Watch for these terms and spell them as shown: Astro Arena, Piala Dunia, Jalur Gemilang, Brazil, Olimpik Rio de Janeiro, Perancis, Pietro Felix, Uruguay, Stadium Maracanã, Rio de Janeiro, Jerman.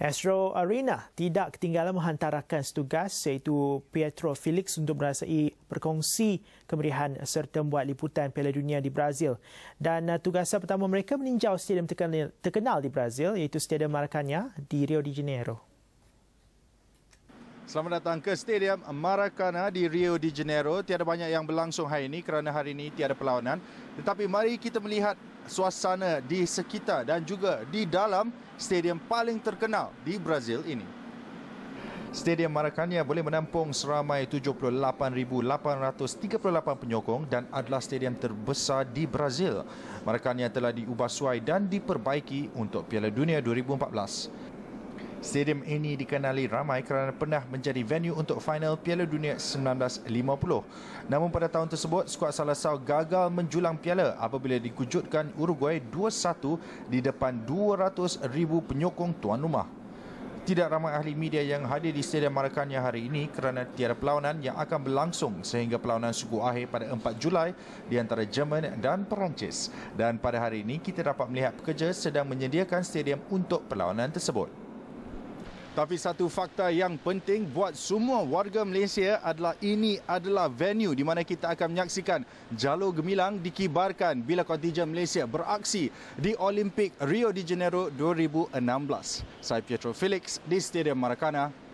Astro Arena tidak ketinggalan menghantarkan setugas iaitu Pietro Felix untuk merasai berkongsi kemeriahan serta membuat liputan Piala Dunia di Brazil. Dan tugasan pertama mereka meninjau stadium terkenal di Brazil iaitu Stadium Maracanã di Rio de Janeiro. Selamat datang ke Stadium Maracanã di Rio de Janeiro. Tiada banyak yang berlangsung hari ini kerana hari ini tiada perlawanan. Tetapi mari kita melihat suasana di sekitar dan juga di dalam stadium paling terkenal di Brazil ini. Stadium Maracanã boleh menampung seramai 78,838 penyokong dan adalah stadium terbesar di Brazil. Maracanã telah diubah suai dan diperbaiki untuk Piala Dunia 2014. Stadium ini dikenali ramai kerana pernah menjadi venue untuk final Piala Dunia 1950. Namun pada tahun tersebut, skuad Seleção gagal menjulang piala apabila dikujutkan Uruguay 2-1 di depan 200,000 penyokong tuan rumah. Tidak ramai ahli media yang hadir di Stadium Maracanã hari ini kerana tiada perlawanan yang akan berlangsung sehingga perlawanan suku akhir pada 4 Julai di antara Jerman dan Perancis. Dan pada hari ini, kita dapat melihat pekerja sedang menyediakan stadium untuk perlawanan tersebut. Tapi satu fakta yang penting buat semua warga Malaysia adalah ini adalah venue di mana kita akan menyaksikan Jalur Gemilang dikibarkan bila kontingen Malaysia beraksi di Olimpik Rio de Janeiro 2016. Saya Pietro Felix di Stadium Maracanã.